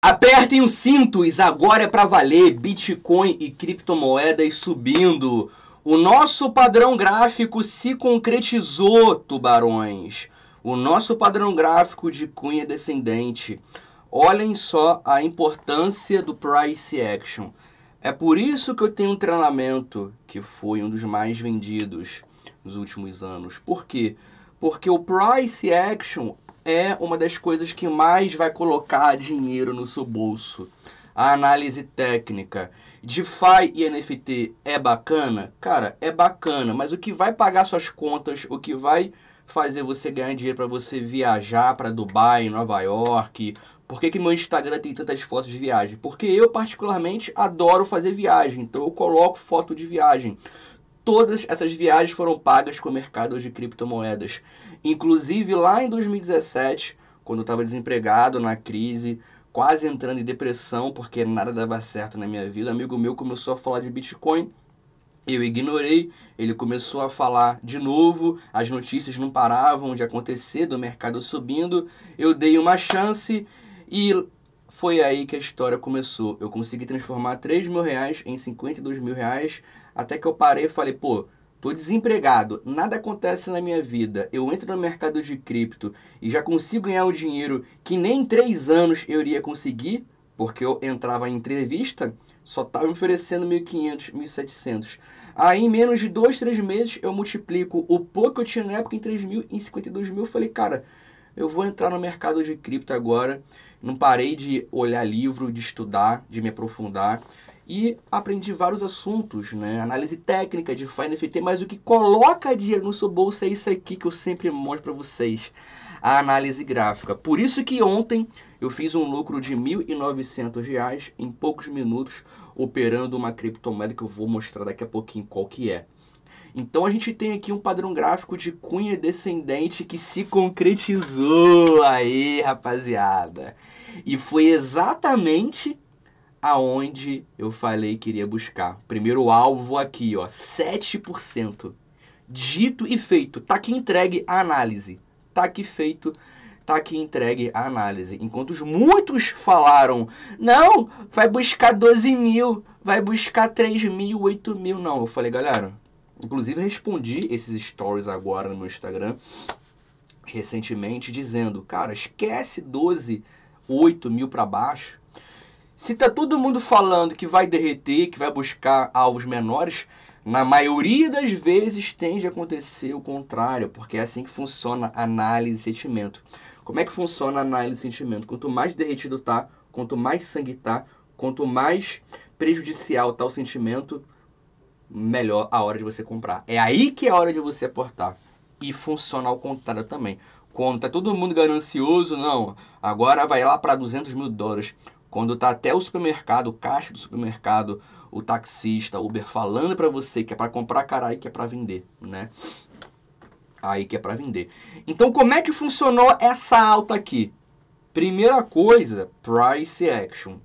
Apertem os cintos, agora é para valer, Bitcoin e criptomoedas subindo. O nosso padrão gráfico se concretizou, tubarões. O nosso padrão gráfico de cunha descendente. Olhem só a importância do price action. É por isso que eu tenho um treinamento que foi um dos mais vendidos nos últimos anos. Por quê? Porque o price action é uma das coisas que mais vai colocar dinheiro no seu bolso. A análise técnica. DeFi e NFT é bacana? Cara, é bacana, mas o que vai pagar suas contas, o que vai fazer você ganhar dinheiro para você viajar para Dubai, Nova York? Por que que meu Instagram tem tantas fotos de viagem? Porque eu particularmente adoro fazer viagem, então eu coloco foto de viagem. Todas essas viagens foram pagas com o mercado de criptomoedas. Inclusive, lá em 2017, quando eu estava desempregado, na crise, quase entrando em depressão, porque nada dava certo na minha vida, um amigo meu começou a falar de Bitcoin, eu ignorei, ele começou a falar de novo, as notícias não paravam de acontecer, do mercado subindo, eu dei uma chance e foi aí que a história começou. Eu consegui transformar 3 mil reais em 52 mil reais, até que eu parei e falei, pô, tô desempregado, nada acontece na minha vida, eu entro no mercado de cripto e já consigo ganhar um dinheiro que nem em 3 anos eu iria conseguir, porque eu entrava em entrevista, só tava me oferecendo 1.500, 1.700. Aí em menos de 2, 3 meses eu multiplico o pouco que eu tinha na época em 3 mil, em 52 mil, eu falei, cara, eu vou entrar no mercado de cripto agora. Não parei de olhar livro, de estudar, de me aprofundar. E aprendi vários assuntos, né? Análise técnica, DeFi, NFT, mas o que coloca dinheiro no seu bolso é isso aqui que eu sempre mostro para vocês. A análise gráfica. Por isso que ontem eu fiz um lucro de R$ 1.900 em poucos minutos operando uma criptomoeda que eu vou mostrar daqui a pouquinho qual que é. Então a gente tem aqui um padrão gráfico de cunha descendente que se concretizou aí, rapaziada. E foi exatamente aonde eu falei que iria buscar. Primeiro alvo aqui, ó, 7%. Dito e feito, tá aqui entregue a análise. Tá aqui feito, tá aqui entregue a análise. Enquanto muitos falaram, não, vai buscar 12 mil, vai buscar 3 mil, 8 mil. Não, eu falei, galera... Inclusive, respondi esses stories agora no meu Instagram, recentemente, dizendo, cara, esquece 12, 8 mil para baixo. Se tá todo mundo falando que vai derreter, que vai buscar alvos menores, na maioria das vezes tende a acontecer o contrário, porque é assim que funciona a análise e sentimento. Como é que funciona a análise e sentimento? Quanto mais derretido tá, quanto mais sangue tá, quanto mais prejudicial tá o sentimento, melhor a hora de você comprar. É aí que é a hora de você aportar. E funciona ao contrário também. Quando tá todo mundo ganancioso, não, agora vai lá para 200 mil dólares. Quando tá até o supermercado, o caixa do supermercado, o taxista, Uber falando para você que é para comprar, caralho, que é para vender, né? Aí que é para vender. Então como é que funcionou essa alta aqui? Primeira coisa, price action.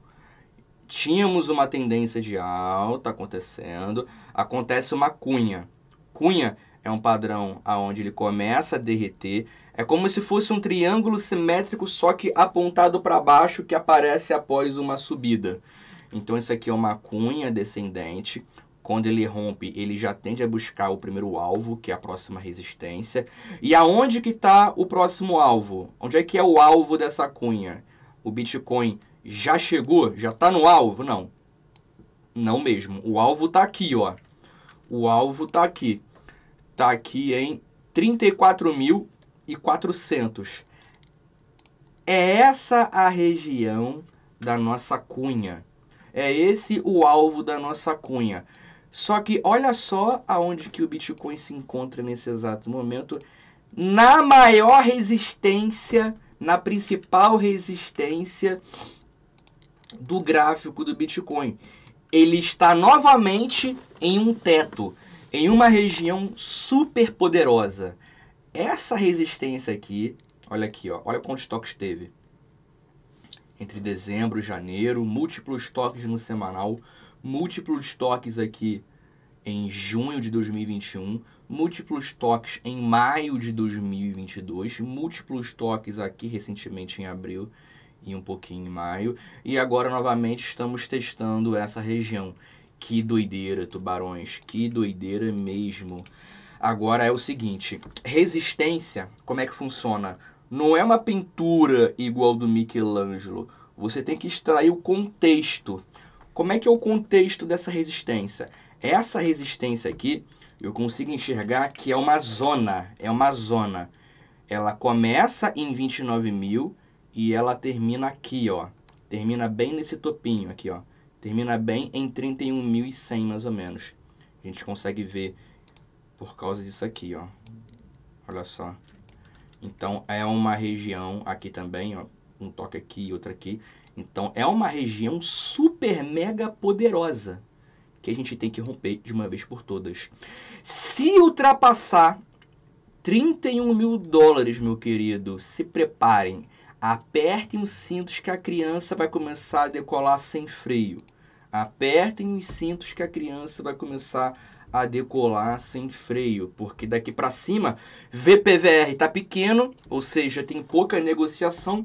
Tínhamos uma tendência de alta acontecendo, acontece uma cunha. Cunha é um padrão aonde ele começa a derreter, é como se fosse um triângulo simétrico, só que apontado para baixo, que aparece após uma subida. Então isso aqui é uma cunha descendente, quando ele rompe, ele já tende a buscar o primeiro alvo, que é a próxima resistência. E aonde que está o próximo alvo? Onde é que é o alvo dessa cunha? O Bitcoin já chegou? Já tá no alvo? Não. Não mesmo. O alvo tá aqui, ó. O alvo tá aqui. Tá aqui em 34.400. É essa a região da nossa cunha. É esse o alvo da nossa cunha. Só que olha só aonde que o Bitcoin se encontra nesse exato momento. Na maior resistência, na principal resistência do gráfico do Bitcoin. Ele está novamente em um teto, em uma região super poderosa. Essa resistência aqui, ó, olha quantos toques teve. Entre dezembro e janeiro, múltiplos toques no semanal, múltiplos toques aqui em junho de 2021, múltiplos toques em maio de 2022, múltiplos toques aqui recentemente em abril. e um pouquinho em maio. E agora, novamente, estamos testando essa região. Que doideira, tubarões. Que doideira mesmo. Agora é o seguinte. Resistência, como é que funciona? Não é uma pintura igual do Michelangelo. Você tem que extrair o contexto. Como é que é o contexto dessa resistência? Essa resistência aqui, eu consigo enxergar que é uma zona. É uma zona. Ela começa em 29 mil e ela termina aqui, ó. Termina bem nesse topinho aqui, ó. Termina bem em 31.100, mais ou menos. A gente consegue ver por causa disso aqui, ó. Olha só. Então, é uma região aqui também, ó. Um toque aqui e outro aqui. Então, é uma região super mega poderosa. Que a gente tem que romper de uma vez por todas. Se ultrapassar 31 mil dólares, meu querido, se preparem. Apertem os cintos que a criança vai começar a decolar sem freio. Apertem os cintos que a criança vai começar a decolar sem freio. Porque daqui para cima, VPVR está pequeno, ou seja, tem pouca negociação.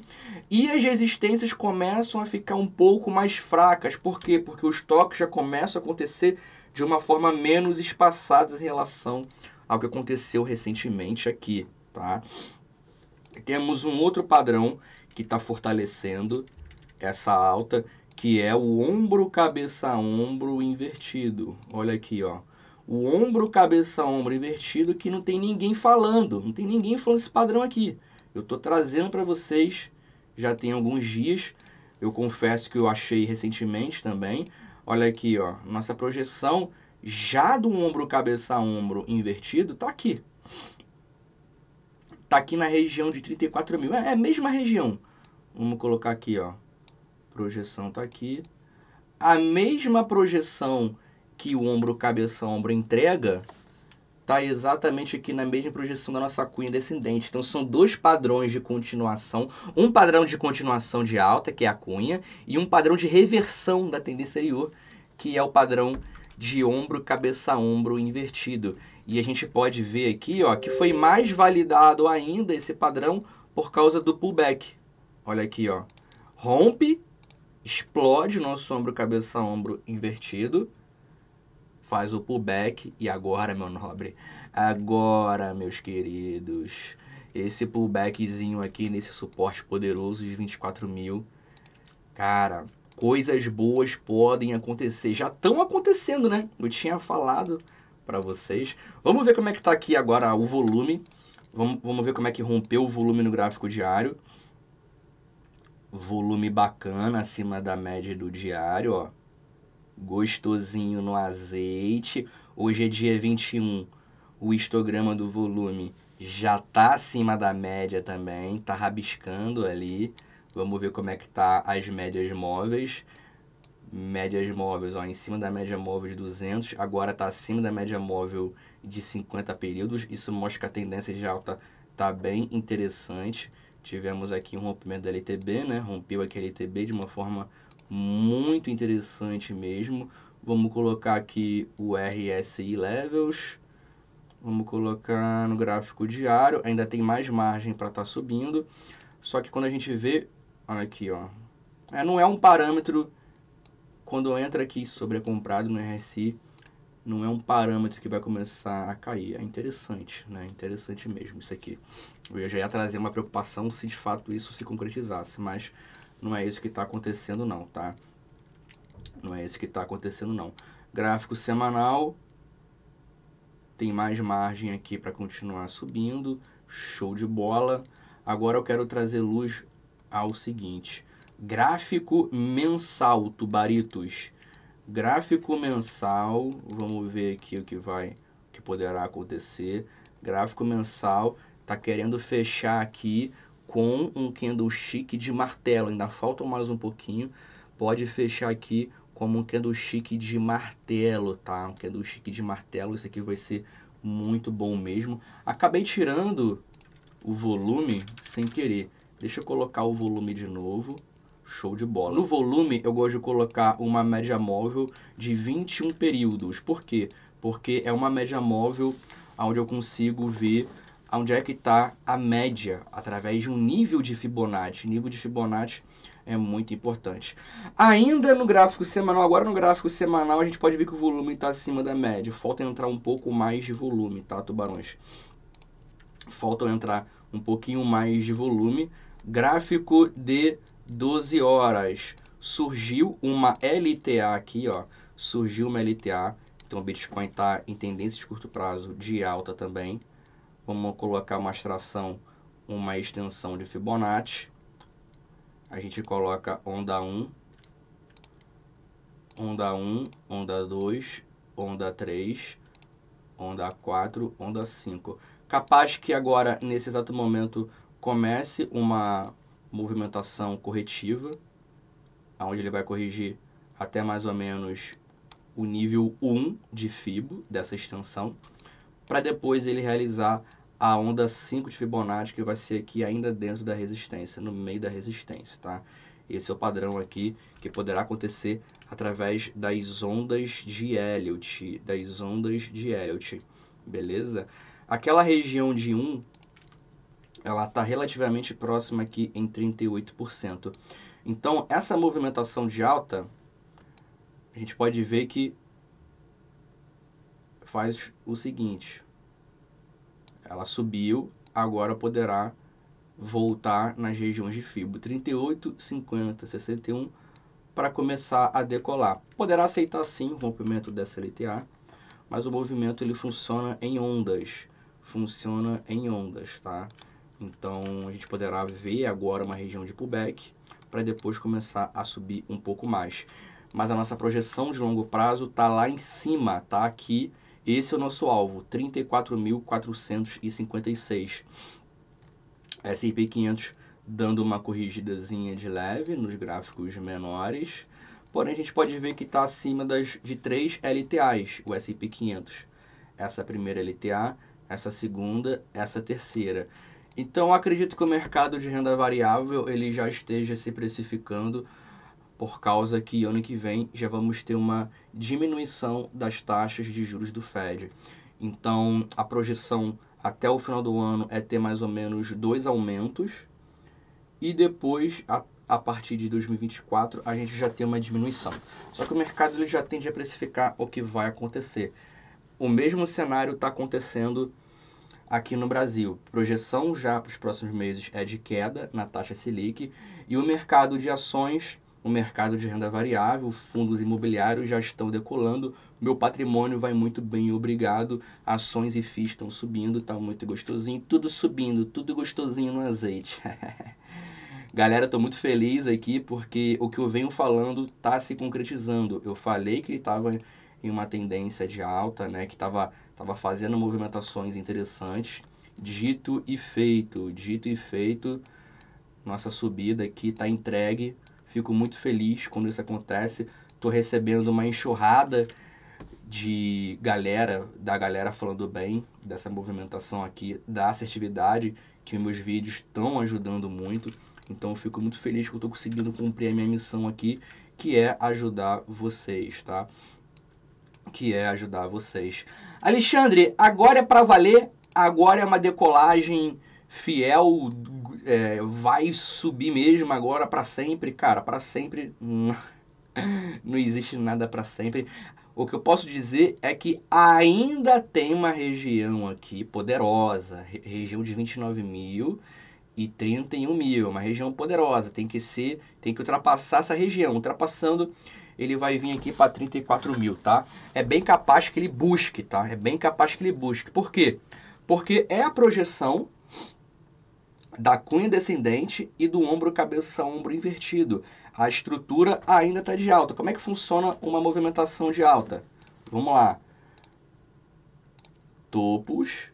E as resistências começam a ficar um pouco mais fracas. Por quê? Porque os toques já começam a acontecer de uma forma menos espaçada em relação ao que aconteceu recentemente aqui, tá? Temos um outro padrão que está fortalecendo essa alta, que é o ombro, cabeça, ombro invertido. Olha aqui, ó. O ombro, cabeça, ombro invertido, que não tem ninguém falando. Não tem ninguém falando esse padrão aqui. Eu estou trazendo para vocês, já tem alguns dias. Eu confesso que eu achei recentemente também. Olha aqui, ó. Nossa projeção já do ombro, cabeça, ombro invertido está aqui. Tá aqui na região de 34 mil. É a mesma região. Vamos colocar aqui, ó. Projeção tá aqui. A mesma projeção que o ombro, cabeça, ombro entrega, tá exatamente aqui na mesma projeção da nossa cunha descendente. Então, são dois padrões de continuação. Um padrão de continuação de alta, que é a cunha, e um padrão de reversão da tendência anterior, que é o padrão de ombro, cabeça, ombro invertido. E a gente pode ver aqui, ó, que foi mais validado ainda esse padrão por causa do pullback. Olha aqui, ó. Rompe, explode o nosso ombro, cabeça, ombro invertido. Faz o pullback. E agora, meu nobre, agora, meus queridos, esse pullbackzinho aqui nesse suporte poderoso de 24 mil. Cara, coisas boas podem acontecer. Já estão acontecendo, né? Eu tinha falado para vocês. Vamos ver como é que tá aqui agora o volume. Vamos ver como é que rompeu o volume no gráfico diário. Volume bacana, acima da média do diário, ó. Gostosinho no azeite. Hoje é dia 21. O histograma do volume já tá acima da média também, tá rabiscando ali. Vamos ver como é que tá as médias móveis. Médias móveis, ó, em cima da média móvel de 200, agora está acima da média móvel de 50 períodos. Isso mostra que a tendência de alta está bem interessante. Tivemos aqui um rompimento da LTB, né? Rompeu aqui a LTB de uma forma muito interessante mesmo. Vamos colocar aqui o RSI Levels. Vamos colocar no gráfico diário. Ainda tem mais margem para estar subindo. Só que quando a gente vê... Olha aqui, ó. Não é um parâmetro... Quando entra aqui sobrecomprado no RSI, não é um parâmetro que vai começar a cair. É interessante, né? Interessante mesmo isso aqui. Eu já ia trazer uma preocupação se de fato isso se concretizasse, mas não é isso que está acontecendo não, tá? Não é isso que está acontecendo não. Gráfico semanal, tem mais margem aqui para continuar subindo, show de bola. Agora eu quero trazer luz ao seguinte... Gráfico mensal, tubaritos. Gráfico mensal, vamos ver aqui o que vai, o que poderá acontecer. Gráfico mensal tá querendo fechar aqui com um candlestick de martelo. Ainda falta mais um pouquinho. Pode fechar aqui como um candlestick de martelo, tá? Um candlestick de martelo, isso aqui vai ser muito bom mesmo. Acabei tirando o volume sem querer. Deixa eu colocar o volume de novo. Show de bola. No volume, eu gosto de colocar uma média móvel de 21 períodos. Por quê? Porque é uma média móvel onde eu consigo ver onde é que está a média, através de um nível de Fibonacci. Nível de Fibonacci é muito importante. Ainda no gráfico semanal, agora no gráfico semanal, a gente pode ver que o volume está acima da média. Falta entrar um pouco mais de volume, tá, tubarões? Faltam entrar um pouquinho mais de volume. Gráfico de 12 horas. Surgiu uma LTA aqui, ó. Surgiu uma LTA. Então o Bitcoin está em tendência de curto prazo de alta também. Vamos colocar uma extração, uma extensão de Fibonacci. A gente coloca onda 1, onda 1, onda 2, onda 3, onda 4, onda 5. Capaz que agora, nesse exato momento, comece uma movimentação corretiva, onde ele vai corrigir até mais ou menos o nível 1 de Fibo, dessa extensão, para depois ele realizar a onda 5 de Fibonacci, que vai ser aqui ainda dentro da resistência, no meio da resistência, tá? Esse é o padrão aqui que poderá acontecer através das ondas de Elliott, beleza? Aquela região de 1, ela está relativamente próxima aqui em 38%. Então, essa movimentação de alta, a gente pode ver que faz o seguinte... Ela subiu, agora poderá voltar nas regiões de Fibo 38, 50, 61 para começar a decolar. Poderá aceitar sim o rompimento dessa LTA, mas o movimento ele funciona em ondas, tá? Então a gente poderá ver agora uma região de pullback para depois começar a subir um pouco mais. Mas a nossa projeção de longo prazo tá lá em cima, tá aqui. Esse é o nosso alvo, 34.456. S&P 500 dando uma corrigidazinha de leve nos gráficos menores. Porém, a gente pode ver que está acima de 3 LTAs, o S&P 500. Essa primeira LTA, essa segunda, essa terceira. Então, acredito que o mercado de renda variável ele já esteja se precificando, por causa que ano que vem já vamos ter uma diminuição das taxas de juros do Fed. Então, a projeção até o final do ano é ter mais ou menos 2 aumentos. E depois, a partir de 2024, a gente já tem uma diminuição. Só que o mercado ele já tende a precificar o que vai acontecer. O mesmo cenário está acontecendo aqui no Brasil. Projeção já para os próximos meses é de queda na taxa Selic. E o mercado de ações... O mercado de renda variável, fundos imobiliários já estão decolando. Meu patrimônio vai muito bem, obrigado. Ações e FIIs estão subindo, tá muito gostosinho. Tudo subindo, tudo gostosinho no azeite. Galera, eu tô muito feliz aqui porque o que eu venho falando tá se concretizando. Eu falei que ele tava em uma tendência de alta, né? Que tava fazendo movimentações interessantes. Dito e feito, Nossa subida aqui tá entregue. Fico muito feliz quando isso acontece. Tô recebendo uma enxurrada de galera, falando bem dessa movimentação aqui, da assertividade, que meus vídeos estão ajudando muito. Então, eu fico muito feliz que eu tô conseguindo cumprir a minha missão aqui, que é ajudar vocês, tá? Alexandre, agora é pra valer, agora é uma decolagem fiel... É, vai subir mesmo agora para sempre? Cara, para sempre não existe nada para sempre. O que eu posso dizer é que ainda tem uma região aqui poderosa, região de 29 mil e 31 mil, uma região poderosa, tem que ultrapassar essa região. Ultrapassando, ele vai vir aqui para 34 mil, tá? É bem capaz que ele busque, tá? Por quê? Porque é a projeção da cunha descendente e do ombro cabeça ombro invertido. A estrutura ainda está de alta. Como é que funciona uma movimentação de alta? Vamos lá. Topos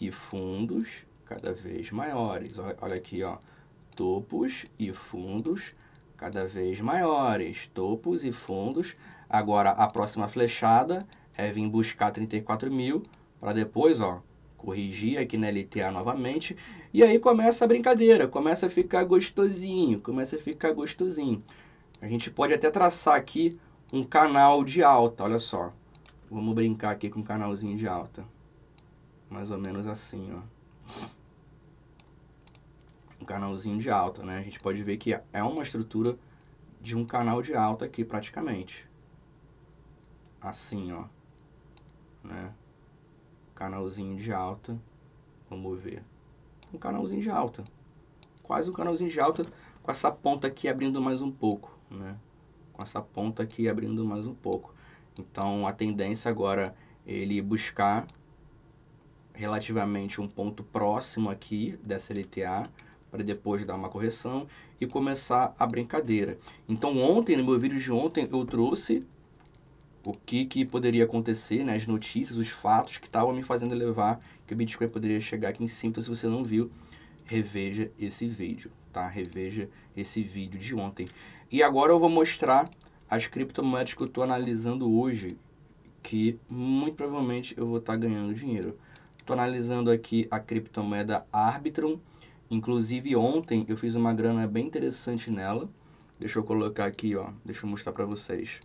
e fundos cada vez maiores. Olha aqui, ó. Topos e fundos cada vez maiores. Topos e fundos. Agora, a próxima flechada é vir buscar 34 mil para depois, ó, corrigir aqui na LTA novamente, e aí começa a brincadeira, começa a ficar gostosinho, A gente pode até traçar aqui um canal de alta, olha só. Vamos brincar aqui com um canalzinho de alta. mais ou menos assim, ó. Um canalzinho de alta, né? A gente pode ver que é uma estrutura de um canal de alta aqui, praticamente. Assim, ó. Né? Canalzinho de alta. Vamos ver. Um canalzinho de alta. Quase um canalzinho de alta com essa ponta aqui abrindo mais um pouco, né? Com essa ponta aqui abrindo mais um pouco. Então, a tendência agora é ele buscar relativamente um ponto próximo aqui dessa LTA, para depois dar uma correção e começar a brincadeira. Então, ontem, no meu vídeo de ontem, eu trouxe o que poderia acontecer, né? As notícias, os fatos que estavam me fazendo levar que o Bitcoin poderia chegar aqui em cima. Então, se você não viu, reveja esse vídeo, tá? Reveja esse vídeo de ontem. E agora eu vou mostrar as criptomoedas que eu estou analisando hoje, que muito provavelmente eu vou estar ganhando dinheiro. Estou analisando aqui a criptomoeda Arbitrum. Inclusive ontem eu fiz uma grana bem interessante nela. Deixa eu colocar aqui, ó. Deixa eu mostrar para vocês.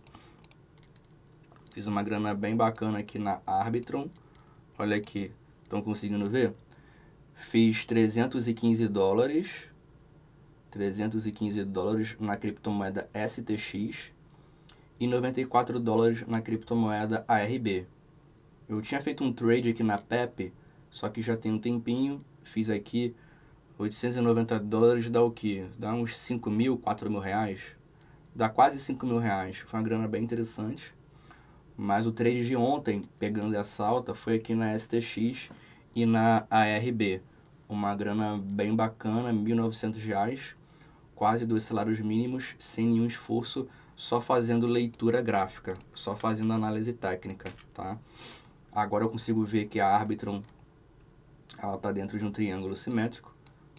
Fiz uma grana bem bacana aqui na Arbitrum. Olha aqui. Estão conseguindo ver? Fiz $315. $315 na criptomoeda STX. E $94 na criptomoeda ARB. Eu tinha feito um trade aqui na Pepe, só que já tem um tempinho. Fiz aqui $890, dá o que? Dá uns 5 mil, 4 mil reais. Dá quase 5 mil reais. Foi uma grana bem interessante. Mas o trade de ontem, pegando essa alta, foi aqui na STX e na ARB. Uma grana bem bacana, R$1.900. Quase 2 salários mínimos, sem nenhum esforço, só fazendo leitura gráfica, só fazendo análise técnica, tá? Agora eu consigo ver que a Arbitrum, ela está dentro de um triângulo simétrico.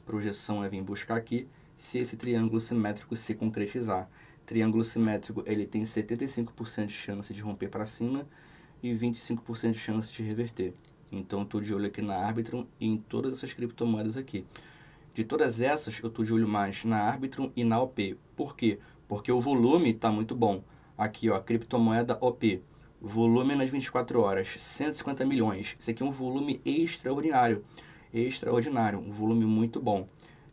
Projeção é vir buscar aqui, se esse triângulo simétrico se concretizar. Triângulo simétrico, ele tem 75% de chance de romper para cima e 25% de chance de reverter. Então, estou de olho aqui na Arbitrum e em todas essas criptomoedas aqui. De todas essas, eu estou de olho mais na Arbitrum e na OP. Por quê? Porque o volume está muito bom. Aqui, ó, criptomoeda OP. Volume nas 24 horas, 150 milhões. Isso aqui é um volume extraordinário. Extraordinário, um volume muito bom.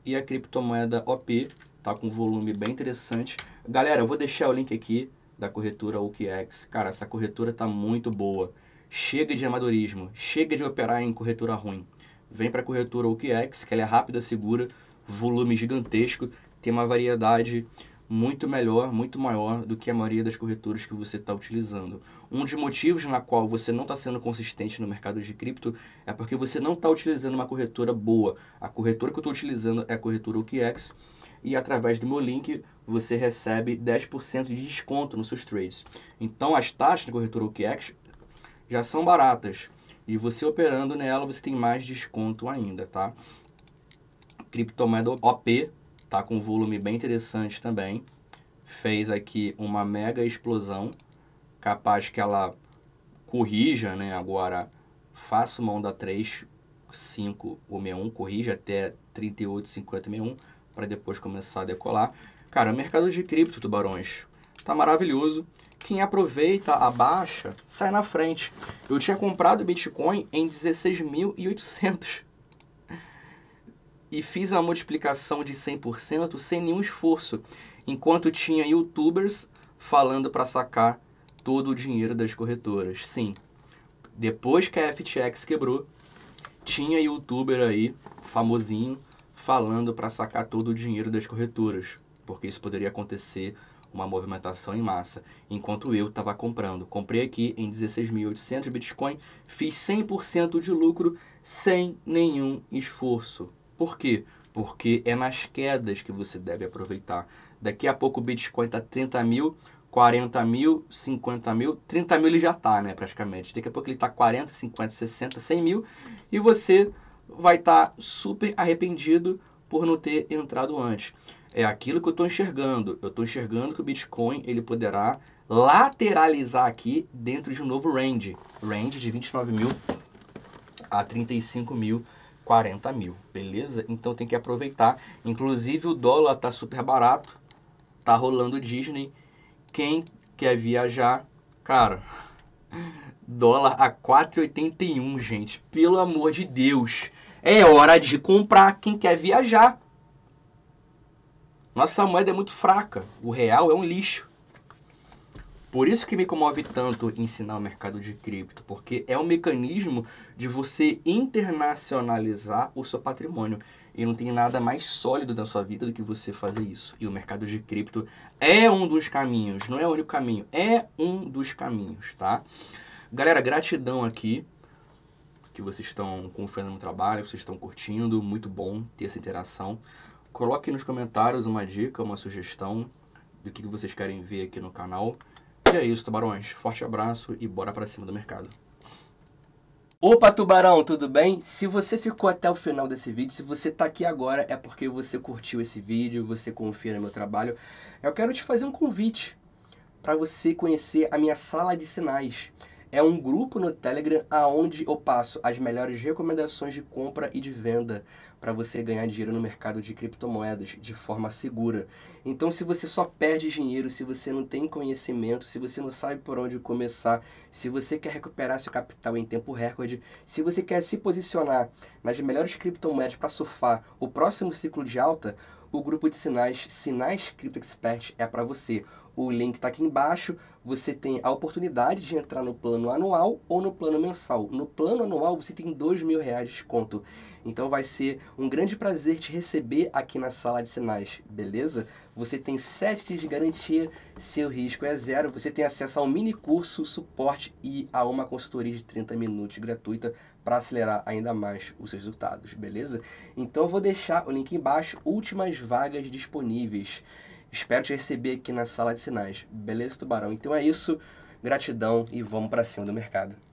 E a criptomoeda OP tá com um volume bem interessante. Galera, eu vou deixar o link aqui da corretora OKX. Cara, essa corretora tá muito boa. Chega de amadorismo, chega de operar em corretora ruim. Vem para a corretora OKX, que ela é rápida, segura, volume gigantesco, tem uma variedade muito melhor, muito maior do que a maioria das corretoras que você está utilizando. Um dos motivos na qual você não está sendo consistente no mercado de cripto é porque você não está utilizando uma corretora boa. A corretora que eu estou utilizando é a corretora OKX e através do meu link você recebe 10% de desconto nos seus trades. Então as taxas da corretora OKX já são baratas e você operando nela você tem mais desconto ainda, tá? Criptomoeda OP tá com um volume bem interessante também. Fez aqui uma mega explosão. Capaz que ela corrija, né? Agora faço mão da 3,561, corrija até 38,5061 para depois começar a decolar. Cara, o mercado de cripto, tubarões, tá maravilhoso. Quem aproveita a baixa sai na frente. Eu tinha comprado Bitcoin em 16.800. E fiz a multiplicação de 100% sem nenhum esforço, enquanto tinha youtubers falando para sacar todo o dinheiro das corretoras. Sim, depois que a FTX quebrou, tinha youtuber aí, famosinho, falando para sacar todo o dinheiro das corretoras, porque isso poderia acontecer uma movimentação em massa, enquanto eu estava comprando. Comprei aqui em 16.800 Bitcoin, fiz 100% de lucro sem nenhum esforço. Por quê? Porque é nas quedas que você deve aproveitar. Daqui a pouco o Bitcoin está 30 mil, 40 mil, 50 mil, 30 mil ele já está, né, praticamente. Daqui a pouco ele está 40, 50, 60, 100 mil e você vai estar super arrependido por não ter entrado antes. É aquilo que eu estou enxergando. Eu estou enxergando que o Bitcoin ele poderá lateralizar aqui dentro de um novo range. Range de 29 mil a 35 mil. 40 mil, beleza? Então tem que aproveitar. Inclusive o dólar tá super barato, tá rolando Disney. Quem quer viajar, cara, Dólar a 4,81, gente. Pelo amor de Deus. É hora de comprar quem quer viajar. Nossa moeda é muito fraca. O real é um lixo. Por isso que me comove tanto ensinar o mercado de cripto, porque é um mecanismo de você internacionalizar o seu patrimônio. E não tem nada mais sólido na sua vida do que você fazer isso. E o mercado de cripto é um dos caminhos, não é o único caminho, é um dos caminhos, tá? Galera, gratidão aqui, que vocês estão confiando no trabalho, vocês estão curtindo, muito bom ter essa interação. Coloque nos comentários uma dica, uma sugestão do que vocês querem ver aqui no canal. E é isso, tubarões. Forte abraço e bora pra cima do mercado. Opa, tubarão, tudo bem? Se você ficou até o final desse vídeo, se você tá aqui agora, é porque você curtiu esse vídeo, você confia no meu trabalho. Eu quero te fazer um convite para você conhecer a minha sala de sinais. É um grupo no Telegram aonde eu passo as melhores recomendações de compra e de venda para você ganhar dinheiro no mercado de criptomoedas de forma segura. Então, se você só perde dinheiro, se você não tem conhecimento, se você não sabe por onde começar, se você quer recuperar seu capital em tempo recorde, se você quer se posicionar nas melhores criptomoedas para surfar o próximo ciclo de alta, o grupo de sinais, Sinais Crypto Expert, é para você. O link está aqui embaixo, você tem a oportunidade de entrar no plano anual ou no plano mensal. No plano anual você tem R$2.000 de desconto. Então vai ser um grande prazer te receber aqui na sala de sinais, beleza? Você tem 7 dias de garantia, seu risco é zero. Você tem acesso a um mini curso, suporte e a uma consultoria de 30 minutos gratuita para acelerar ainda mais os seus resultados, beleza? Então eu vou deixar o link embaixo, últimas vagas disponíveis. Espero te receber aqui na sala de sinais. Beleza, tubarão? Então é isso. Gratidão e vamos para cima do mercado.